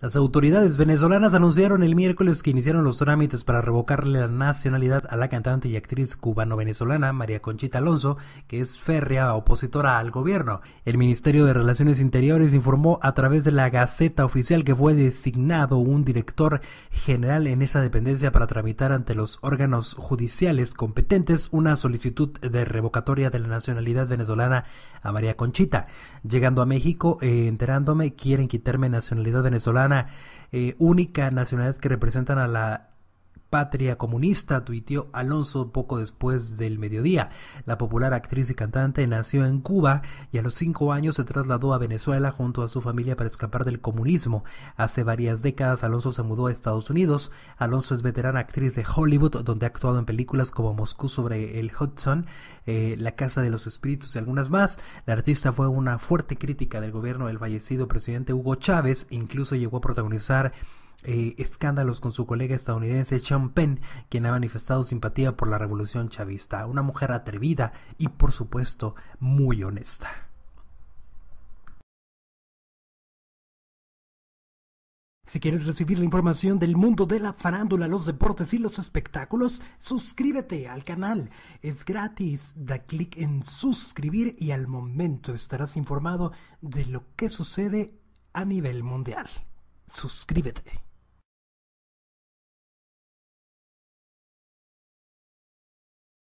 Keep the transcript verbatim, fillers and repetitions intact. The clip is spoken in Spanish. Las autoridades venezolanas anunciaron el miércoles que iniciaron los trámites para revocarle la nacionalidad a la cantante y actriz cubano-venezolana María Conchita Alonso, que es férrea opositora al gobierno. El Ministerio de Relaciones Interiores informó a través de la Gaceta Oficial que fue designado un director general en esa dependencia para tramitar ante los órganos judiciales competentes una solicitud de revocatoria de la nacionalidad venezolana a María Conchita. Llegando a México, eh, enterándome, quieren quitarme nacionalidad venezolana. Eh, única nacionalidad que representan a la patria comunista, tuiteó Alonso poco después del mediodía. La popular actriz y cantante nació en Cuba y a los cinco años se trasladó a Venezuela junto a su familia para escapar del comunismo. Hace varias décadas Alonso se mudó a Estados Unidos. Alonso es veterana actriz de Hollywood, donde ha actuado en películas como Moscú sobre el Hudson, eh, La Casa de los Espíritus y algunas más. La artista fue una fuerte crítica del gobierno del fallecido presidente Hugo Chávez. Incluso llegó a protagonizar Eh, escándalos con su colega estadounidense Sean Penn, quien ha manifestado simpatía por la revolución chavista. Una mujer atrevida y, por supuesto, muy honesta. Si quieres recibir la información del mundo de la farándula, los deportes y los espectáculos, suscríbete al canal. Es gratis, da clic en suscribir y al momento estarás informado de lo que sucede a nivel mundial. Suscríbete.